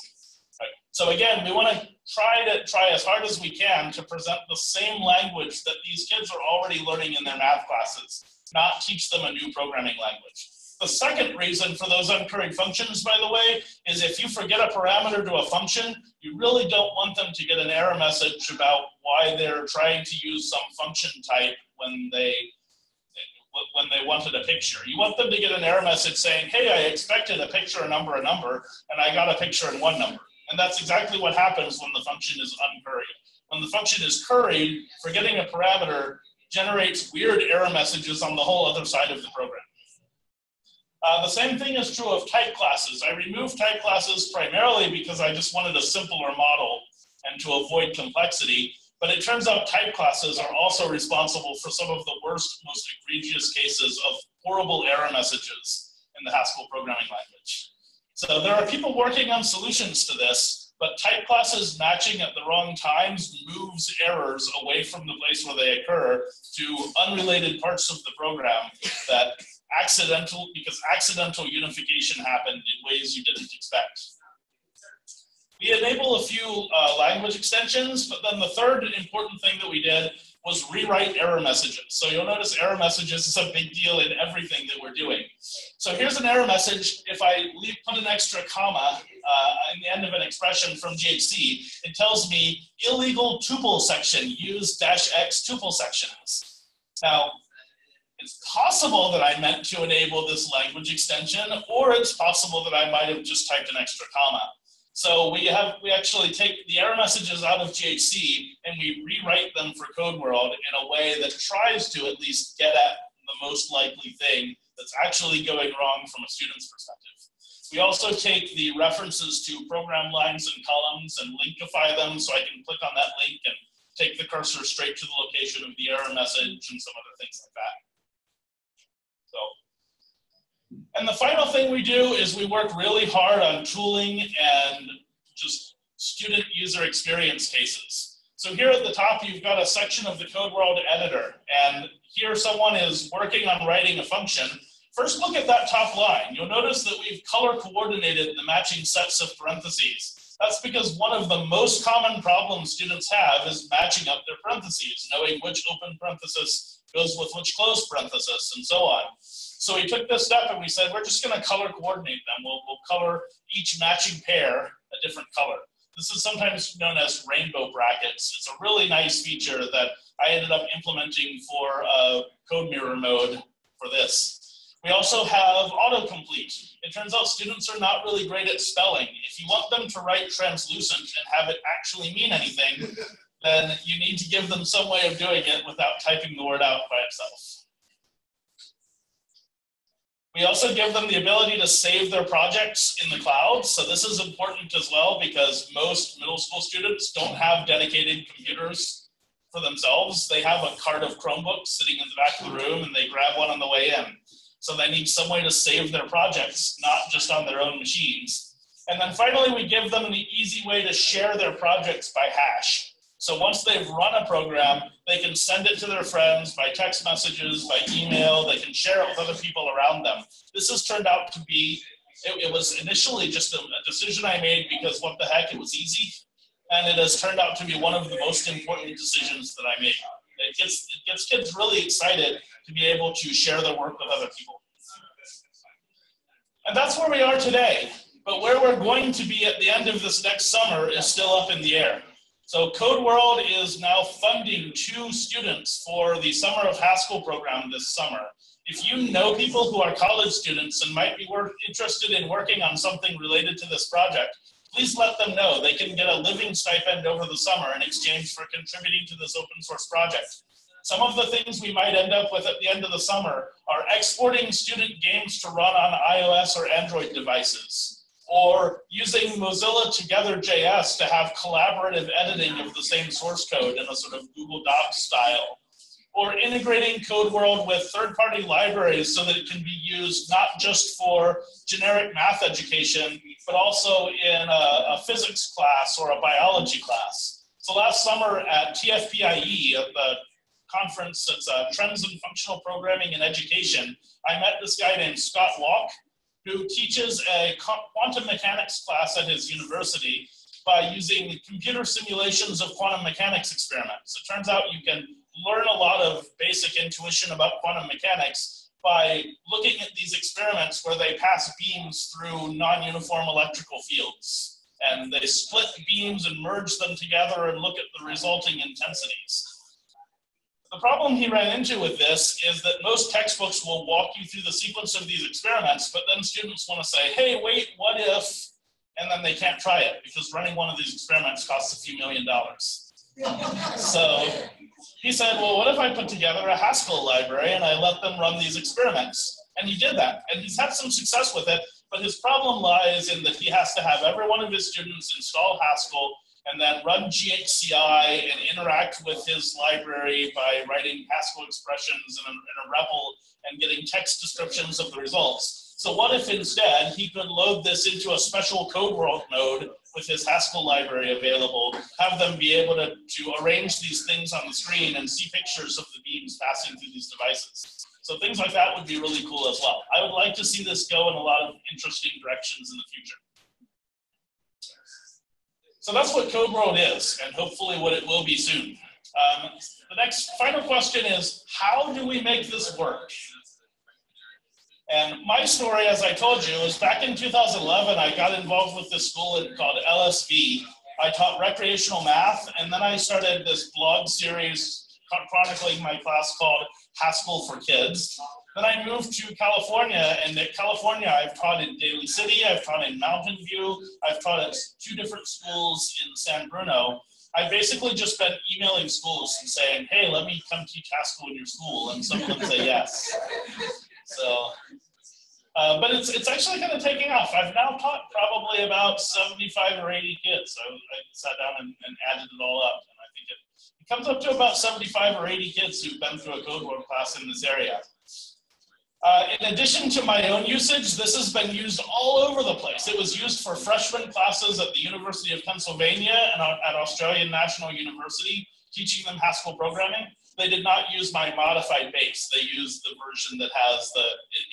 Right. So again, we want to try as hard as we can to present the same language that these kids are already learning in their math classes, not teach them a new programming language. The second reason for those uncurried functions, by the way, is if you forget a parameter to a function, you really don't want them to get an error message about why they're trying to use some function type when they wanted a picture. You want them to get an error message saying, hey, I expected a picture, a number, and I got a picture and 1 number. And that's exactly what happens when the function is uncurried. When the function is curried, forgetting a parameter generates weird error messages on the whole other side of the program. The same thing is true of type classes. I removed type classes primarily because I just wanted a simpler model and to avoid complexity, but it turns out type classes are also responsible for some of the worst, most egregious cases of horrible error messages in the Haskell programming language. So there are people working on solutions to this, but type classes matching at the wrong times moves errors away from the place where they occur to unrelated parts of the program that accidental unification happened in ways you didn't expect. We enable a few language extensions, but then the third important thing that we did was rewrite error messages. So you'll notice error messages is a big deal in everything that we're doing. So here's an error message. If I put an extra comma in the end of an expression from GHC, it tells me illegal tuple section, use -x tuple sections. Now, it's possible that I meant to enable this language extension, or it's possible that I might have just typed an extra comma. So we actually take the error messages out of GHC and we rewrite them for CodeWorld in a way that tries to at least get at the most likely thing that's actually going wrong from a student's perspective. We also take the references to program lines and columns and linkify them, so I can click on that link and take the cursor straight to the location of the error message and some other things like that. And the final thing we do is we work really hard on tooling and just student user experience cases. So here at the top, you've got a section of the CodeWorld editor, and here someone is working on writing a function. First, look at that top line. You'll notice that we've color coordinated the matching sets of parentheses. That's because one of the most common problems students have is matching up their parentheses, knowing which open parenthesis goes with which closed parenthesis, and so on. So we took this step and we said, we're just going to color coordinate them. We'll color each matching pair a different color. This is sometimes known as rainbow brackets. It's a really nice feature that I ended up implementing for CodeMirror mode for this. We also have autocomplete. It turns out students are not really great at spelling. If you want them to write translucent and have it actually mean anything, then you need to give them some way of doing it without typing the word out by itself. We also give them the ability to save their projects in the cloud. So this is important as well, because most middle school students don't have dedicated computers for themselves. They have a cart of Chromebooks sitting in the back of the room and they grab one on the way in. So they need some way to save their projects, not just on their own machines. And then finally, we give them an easy way to share their projects by hash. So once they've run a program, they can send it to their friends by text messages, by email, they can share it with other people around them. This has turned out to be, it was initially just a decision I made because what the heck, it was easy. And it has turned out to be one of the most important decisions that I made. It gets kids really excited to be able to share their work with other people. And that's where we are today. But where we're going to be at the end of this next summer is still up in the air. So CodeWorld is now funding 2 students for the Summer of Haskell program this summer. If you know people who are college students and might be interested in working on something related to this project, please let them know. They can get a living stipend over the summer in exchange for contributing to this open source project. Some of the things we might end up with at the end of the summer are exporting student games to run on iOS or Android devices, or using Mozilla Together.js to have collaborative editing of the same source code in a sort of Google Docs style, or integrating CodeWorld with third-party libraries so that it can be used not just for generic math education, but also in a physics class or a biology class. So last summer at TFPIE, at the conference, it's Trends in Functional Programming and Education, I met this guy named Scott Walk, who teaches a quantum mechanics class at his university by using computer simulations of quantum mechanics experiments. It turns out you can learn a lot of basic intuition about quantum mechanics by looking at these experiments where they pass beams through non-uniform electrical fields, and they split beams and merge them together and look at the resulting intensities. The problem he ran into with this is that most textbooks will walk you through the sequence of these experiments, but then students want to say, hey, wait, what if? And then they can't try it because running one of these experiments costs a few $1,000,000. So he said, well, what if I put together a Haskell library and I let them run these experiments? And he did that, and he's had some success with it, but his problem lies in that he has to have every one of his students install Haskell and then run GHCI and interact with his library by writing Haskell expressions in a REPL and getting text descriptions of the results. So what if instead he could load this into a special CodeWorld mode with his Haskell library available, have them be able to arrange these things on the screen and see pictures of the beams passing through these devices. So things like that would be really cool as well. I would like to see this go in a lot of interesting directions in the future. So that's what CodeWorld is, and hopefully what it will be soon. The next final question is, how do we make this work? And my story, as I told you, is back in 2011, I got involved with this school called LSV. I taught recreational math, and then I started this blog series chronicling my class called Haskell for Kids. Then I moved to California, and in California, I've taught in Daly City, I've taught in Mountain View, I've taught at 2 different schools in San Bruno. I've basically just been emailing schools and saying, hey, let me come teach Haskell in your school, and some of them say yes. So, but it's actually kind of taking off. I've now taught probably about 75 or 80 kids. So I sat down and added it all up, and I think it comes up to about 75 or 80 kids who've been through a CodeWorld class in this area. In addition to my own usage, this has been used all over the place. It was used for freshman classes at the University of Pennsylvania and at Australian National University, teaching them Haskell programming. They did not use my modified base. They used the version that has the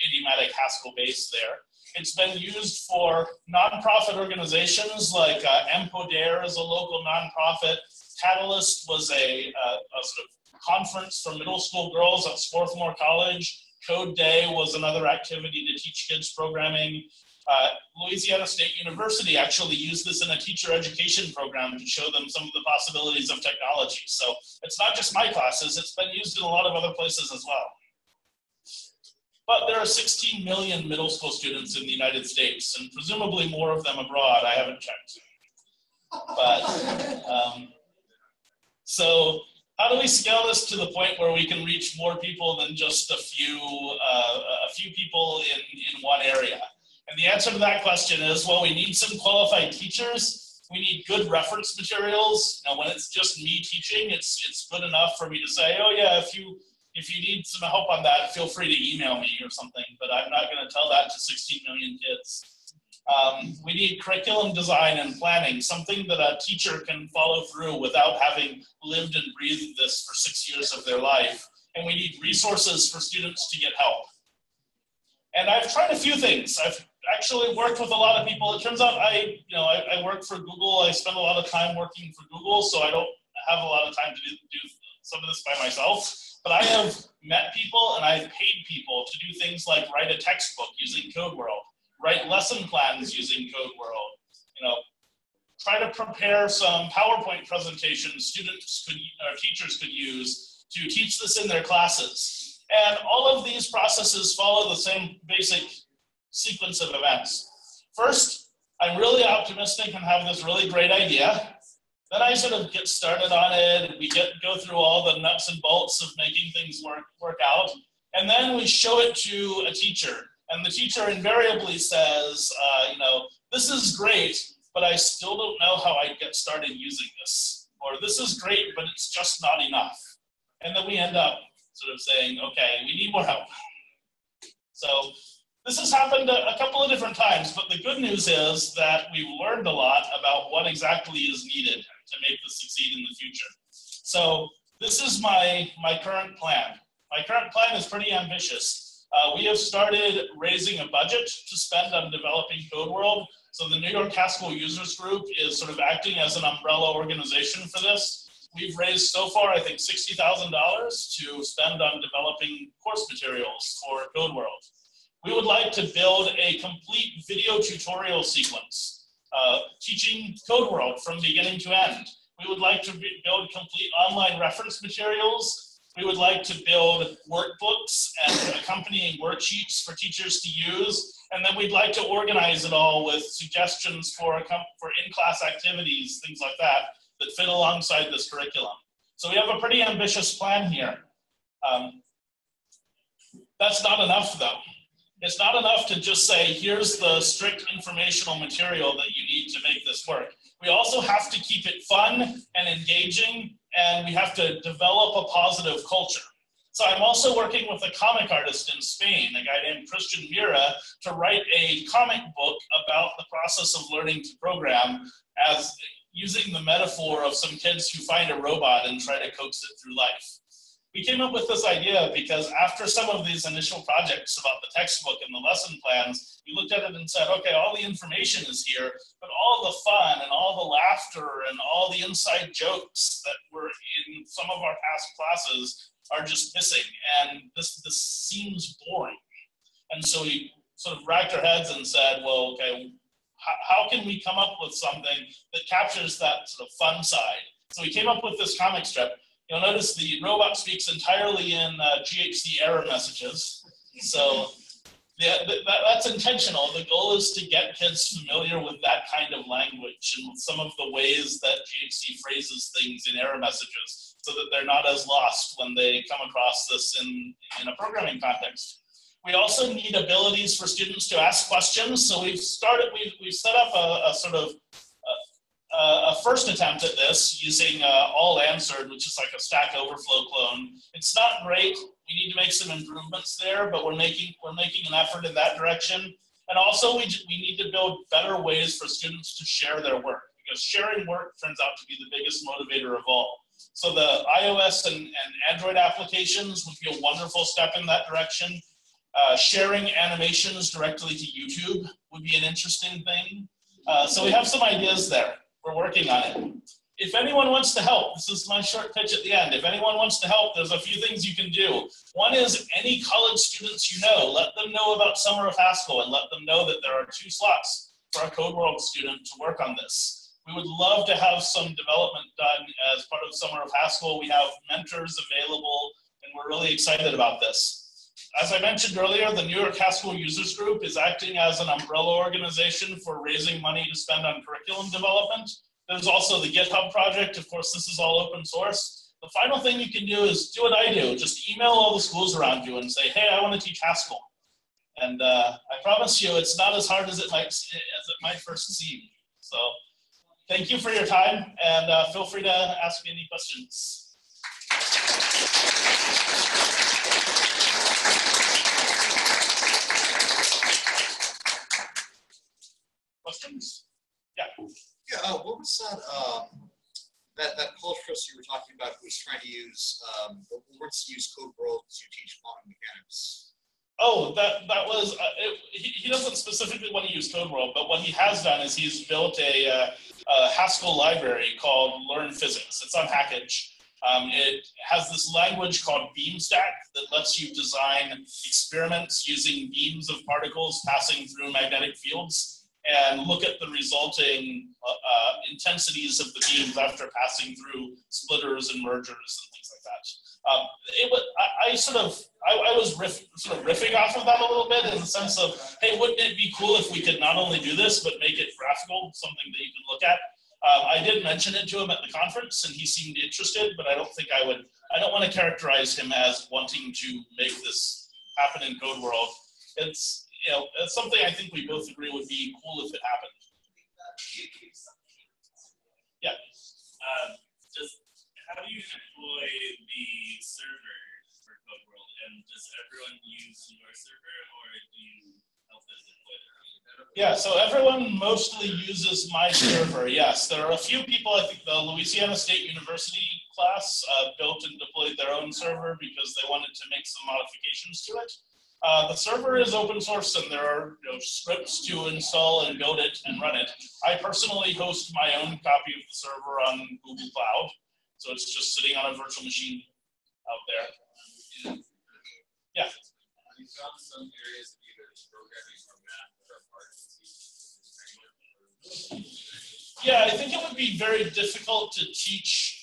idiomatic Haskell base there. It's been used for nonprofit organizations like Empoder is a local nonprofit. Catalyst was a sort of conference for middle school girls at Swarthmore College. Code Day was another activity to teach kids programming. Louisiana State University actually used this in a teacher education program to show them some of the possibilities of technology. So it's not just my classes, it's been used in a lot of other places as well. But there are 16 million middle school students in the United States, and presumably more of them abroad. I haven't checked. But, so how do we scale this to the point where we can reach more people than just a few people in one area? And the answer to that question is, well, we need some qualified teachers. We need good reference materials. Now, when it's just me teaching, it's good enough for me to say, oh yeah, if you need some help on that, feel free to email me or something, but I'm not gonna tell that to 16 million kids. We need curriculum design and planning, something that a teacher can follow through without having lived and breathed this for 6 years of their life. And we need resources for students to get help. And I've tried a few things. I've actually worked with a lot of people. It turns out I work for Google. I spend a lot of time working for Google, so I don't have a lot of time to do some of this by myself. But I have met people and I've paid people to do things like write a textbook using CodeWorld, write lesson plans using CodeWorld, try to prepare some PowerPoint presentations students could, or teachers could use to teach this in their classes. And all of these processes follow the same basic sequence of events. First, I'm really optimistic and have this really great idea. Then I sort of get started on it, and we go through all the nuts and bolts of making things work out. And then we show it to a teacher. And the teacher invariably says, this is great, but I still don't know how I get started using this. Or this is great, but it's just not enough. And then we end up sort of saying, okay, we need more help. So this has happened a couple of different times, but the good news is that we've learned a lot about what exactly is needed to make this succeed in the future. So this is my current plan. My current plan is pretty ambitious. We have started raising a budget to spend on developing CodeWorld. So the New York Haskell Users Group is sort of acting as an umbrella organization for this. We've raised so far, I think, $60,000 to spend on developing course materials for CodeWorld. We would like to build a complete video tutorial sequence, teaching CodeWorld from beginning to end. We would like to build complete online reference materials. We would like to build workbooks and accompanying worksheets for teachers to use. And then we'd like to organize it all with suggestions for in-class activities, things like that fit alongside this curriculum. So we have a pretty ambitious plan here. That's not enough, though. It's not enough to just say, here's the strict informational material that you need to make this work. We also have to keep it fun and engaging, and we have to develop a positive culture. So I'm also working with a comic artist in Spain, a guy named Christian Mira, to write a comic book about the process of learning to program, as using the metaphor of some kids who find a robot and try to coax it through life. We came up with this idea because after some of these initial projects about the textbook and the lesson plans, we looked at it and said, okay, all the information is here, but all the fun and all the laughter and all the inside jokes that were in some of our past classes are just missing, and this seems boring. And so we sort of racked our heads and said, well, okay, how can we come up with something that captures that sort of fun side? So we came up with this comic strip. You'll notice the robot speaks entirely in GHC error messages. So yeah, that's intentional. The goal is to get kids familiar with that kind of language and with some of the ways that GHC phrases things in error messages so that they're not as lost when they come across this in a programming context. We also need abilities for students to ask questions. So we've set up a sort of a first attempt at this using All Answered, which is like a Stack Overflow clone. It's not great. We need to make some improvements there, but we're making an effort in that direction. And also we need to build better ways for students to share their work, because sharing work turns out to be the biggest motivator of all. So the iOS and Android applications would be a wonderful step in that direction. Sharing animations directly to YouTube would be an interesting thing. So we have some ideas there. We're working on it. If anyone wants to help, this is my short pitch at the end. If anyone wants to help, there's a few things you can do. One is any college students you know, let them know about Summer of Haskell and let them know that there are 2 slots for a CodeWorld student to work on this. We would love to have some development done as part of Summer of Haskell. We have mentors available, and we're really excited about this. As I mentioned earlier, the New York Haskell Users Group is acting as an umbrella organization for raising money to spend on curriculum development. There's also the GitHub project. Of course, this is all open source. The final thing you can do is do what I do. Just email all the schools around you and say, hey, I want to teach Haskell. And I promise you, it's not as hard as it might first seem. So thank you for your time, and feel free to ask me any questions. Questions? Yeah. Yeah. What was that? That college professor you were talking about who was trying to use use CodeWorld to teach quantum mechanics. Oh, that was. He doesn't specifically want to use CodeWorld, but what he has done is he's built a Haskell library called Learn Physics. It's on Hackage. It has this language called BeamStack that lets you design experiments using beams of particles passing through magnetic fields, and look at the resulting intensities of the beams after passing through splitters and mergers and things like that. I was sort of riffing off of that a little bit in the sense of, hey, wouldn't it be cool if we could not only do this, but make it graphical, something that you can look at? I did mention it to him at the conference, and he seemed interested, but I don't think I don't want to characterize him as wanting to make this happen in CodeWorld. You know, it's something I think we both agree would be cool if it happened. Yeah. Just how do you deploy the server for CodeWorld, and does everyone use your server, or do you help them deploy their own? Yeah, so everyone mostly uses my server, yes. There are a few people, I think the Louisiana State University class built and deployed their own server because they wanted to make some modifications to it. The server is open source, and there are scripts to install and build it and run it. I personally host my own copy of the server on Google Cloud, so it's just sitting on a virtual machine out there. Yeah. You found some areas of either programming or math that are hard to teach? Yeah, I think it would be very difficult to teach,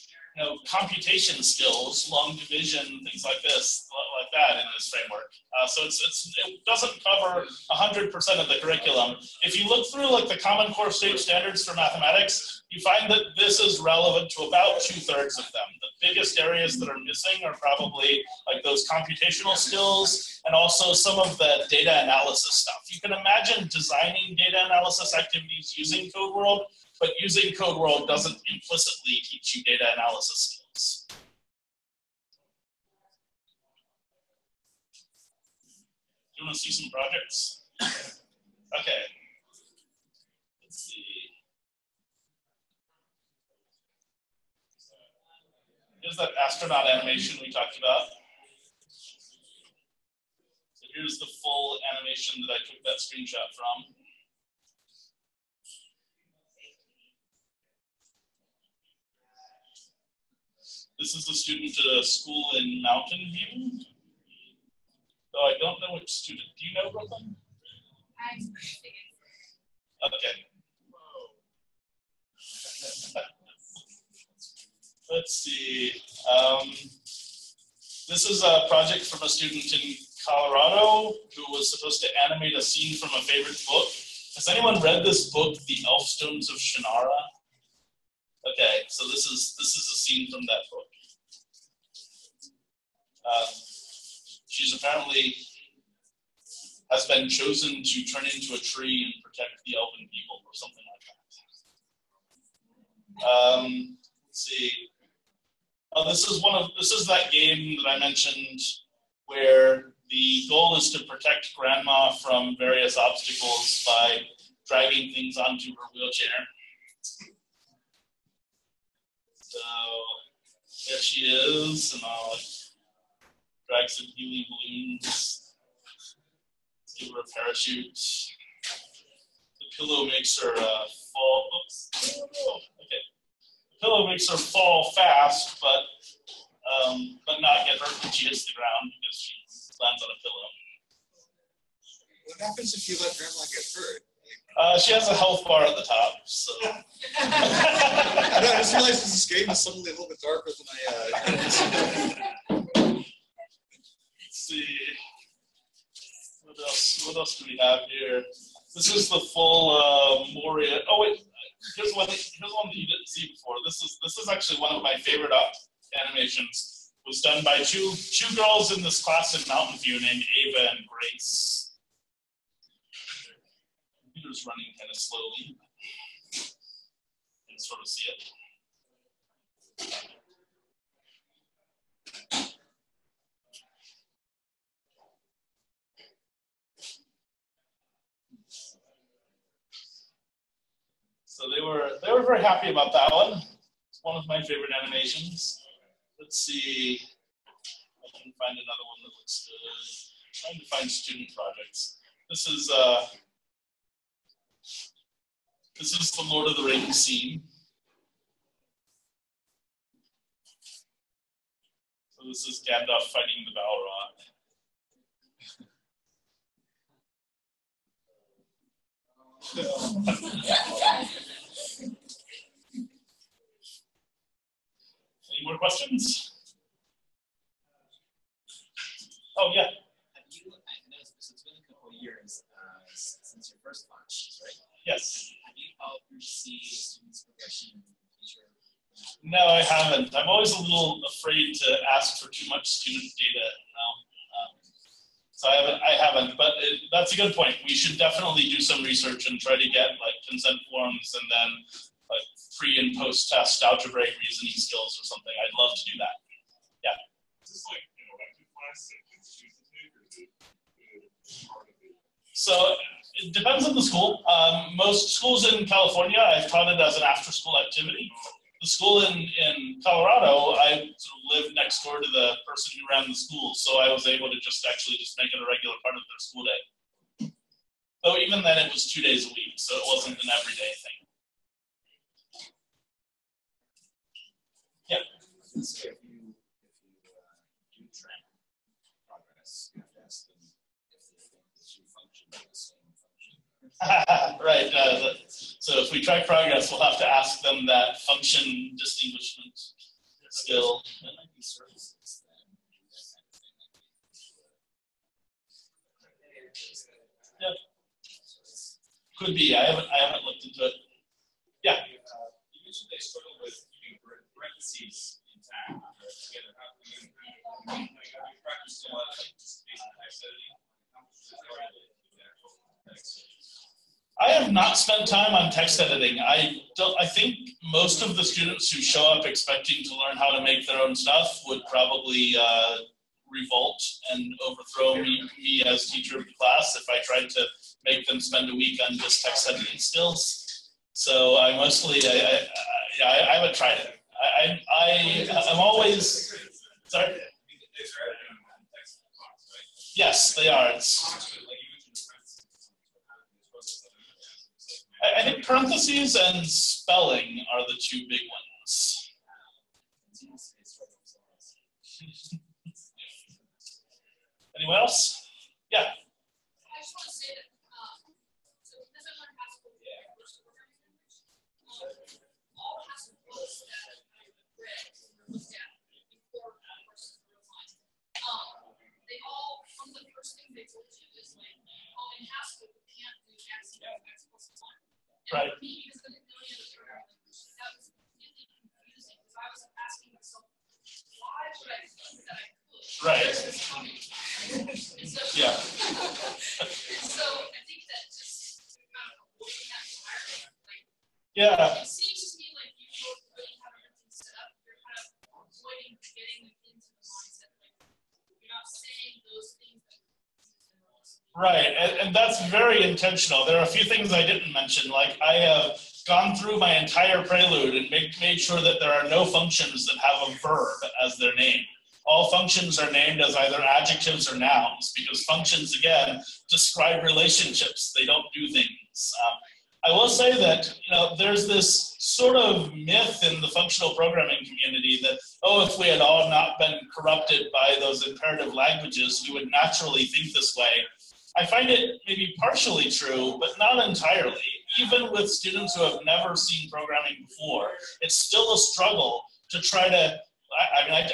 computation skills, long division, things like this, like that in this framework. So it doesn't cover 100% of the curriculum. If you look through like the Common Core State Standards for mathematics, you find that this is relevant to about 2/3 of them. The biggest areas that are missing are probably like those computational skills and also some of the data analysis stuff. You can imagine designing data analysis activities using CodeWorld, but using CodeWorld doesn't implicitly teach you data analysis skills. Do you want to see some projects? Okay. Let's see. Here's that astronaut animation we talked about. So here's the full animation that I took that screenshot from. This is a student at a school in Mountain View. Though I don't know which student. Do you know, Brooklyn? I'm okay. Let's see. This is a project from a student in Colorado who was supposed to animate a scene from a favorite book. Has anyone read this book, The Elfstones of Shannara? Okay, so this is a scene from that book. She's apparently has been chosen to turn into a tree and protect the elven people or something like that. Let's see. Oh, this is that game that I mentioned where the goal is to protect grandma from various obstacles by dragging things onto her wheelchair. So there she is, and I'll drag some helium balloons. Let's give her a parachute. The pillow makes her fall. Oops. Oh, okay. The pillow makes her fall fast, but not get hurt when she hits the ground because she lands on a pillow. What happens if you let grandma get hurt? She has a health bar at the top, so. I just realized this game is suddenly a little bit darker than I. Let's see. What else do we have here? This is the full Moria. Oh wait, here's one that you didn't see before. This is actually one of my favorite animations. It was done by two girls in this class in Mountain View named Ava and Grace. Is running kind of slowly. You can sort of see it. So they were very happy about that one. It's one of my favorite animations. Let's see. I can find another one that looks good. I'm trying to find student projects. This is the Lord of the Rings scene. So this is Gandalf fighting the Balrog. Any more questions? Oh yeah. I noticed this has been a couple of years since your first launch, right? Yes. See students' progression in the future? No, I haven't. I'm always a little afraid to ask for too much student data now. So I haven't, but that's a good point. We should definitely do some research and try to get like consent forms and then like pre and post test algebraic reasoning skills or something. I'd love to do that. Yeah. Is this like an elective class that you choose to take, or is it part of it? So it depends on the school. Most schools in California, I've taught it as an after-school activity. The school in Colorado, I sort of lived next door to the person who ran the school, so I was able to just make it a regular part of their school day. Though even then, it was 2 days a week, so it wasn't an everyday thing. Yeah. So if you do track progress, you have to ask them if they think the two functions are the same. Right. So if we track progress, we'll have to ask them that function distinguishment skill. Yeah. Could be. I haven't looked into it. Yeah. You mentioned they struggle with keeping parentheses intact together. How can we practice a lot of basic editing? I have not spent time on text editing. I think most of the students who show up expecting to learn how to make their own stuff would probably revolt and overthrow me as teacher of the class if I tried to make them spend a week on just text editing skills. So I mostly, I haven't tried it. I'm always, sorry? Yes, they are. I think parentheses and spelling are the two big ones. Anyone else? Yeah. I just want to say that so because I learned Haskell first programming language, all Haskell codes that I've read or looked at before the course of real life, they all, one of the first things they told you is like, oh, in Haskell we can't do X, Y, X plus one. And for me, because I didn't know any other programming language, that was really confusing because I was asking myself, why would I think that I could? Right. And so, yeah. And so I think that just looking at the environment, like, it seems to me like you both really have everything set up. You're kind of avoiding getting into the mindset like you're not saying those things that right, and that's very intentional. There are a few things I didn't mention. Like I have gone through my entire prelude and made sure that there are no functions that have a verb as their name. All functions are named as either adjectives or nouns because functions, again, describe relationships. They don't do things. I will say that there's this sort of myth in the functional programming community that, oh, if we had all not been corrupted by those imperative languages, we would naturally think this way. I find it maybe partially true, but not entirely. Even with students who have never seen programming before, it's still a struggle to try to,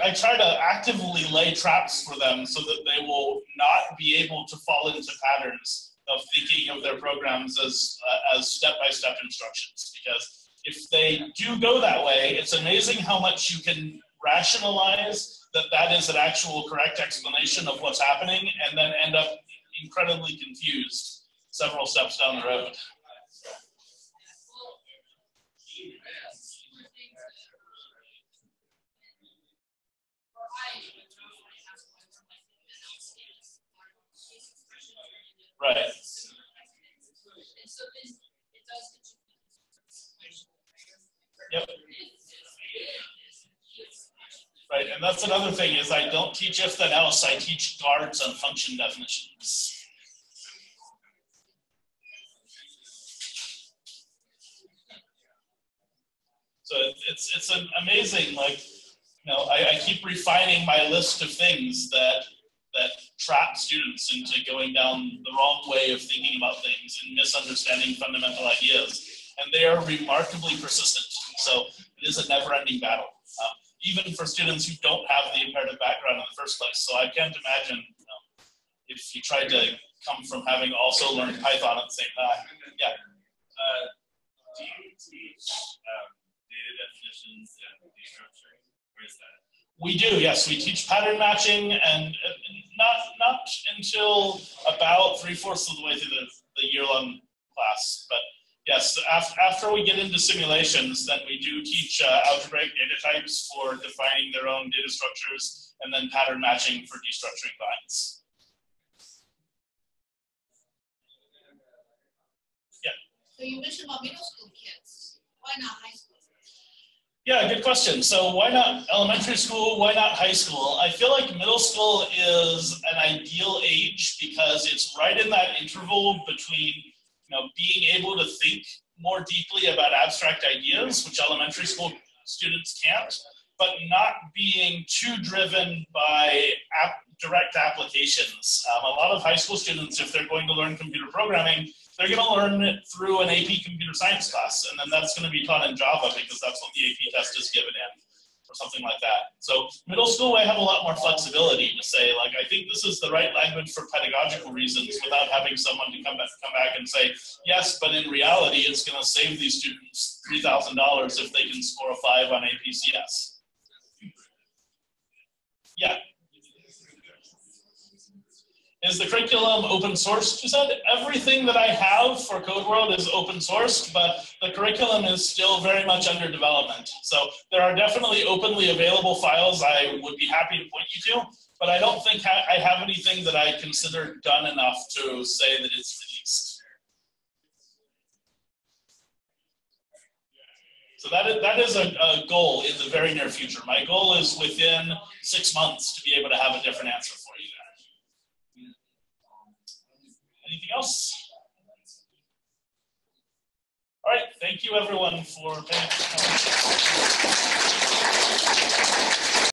I try to actively lay traps for them so that they will not be able to fall into patterns of thinking of their programs as step-by-step instructions. Because if they do go that way, it's amazing how much you can rationalize that that is an actual correct explanation of what's happening and then end up incredibly confused several steps down the road. Right. Yep. Right, and that's another thing is I don't teach if then else, I teach guards on function definitions. So it's an amazing, like, I keep refining my list of things that trap students into going down the wrong way of thinking about things and misunderstanding fundamental ideas. And they are remarkably persistent. So it is a never-ending battle, even for students who don't have the imperative background in the first place. So I can't imagine if you tried to come from having also learned Python at the same time. Yeah. Do you teach data definitions and destructuring? Where is that? We do, yes. We teach pattern matching, and not until about 3/4 of the way through the year-long class. But yes, after we get into simulations, then we do teach algebraic data types for defining their own data structures, and then pattern matching for destructuring lines. Yeah. So you mentioned about middle school kids. Why not high school? Yeah, good question. So why not elementary school? Why not high school? I feel like middle school is an ideal age because it's right in that interval between being able to think more deeply about abstract ideas, which elementary school students can't, but not being too driven by direct applications. A lot of high school students, if they're going to learn computer programming, they're going to learn it through an AP computer science class, and then that's going to be taught in Java because that's what the AP test is given in, or something like that. So middle school, I have a lot more flexibility to say, like, I think this is the right language for pedagogical reasons without having someone to come back and say, yes, but in reality, it's going to save these students $3,000 if they can score a 5 on APCS. Yeah. Is the curriculum open sourced? You said everything that I have for CodeWorld is open sourced, but the curriculum is still very much under development. So there are definitely openly available files I would be happy to point you to, but I don't think I have anything that I consider done enough to say that it's released. So that is a goal in the very near future. My goal is within 6 months to be able to have a different answer for you. Anything else? All right, thank you everyone for paying attention.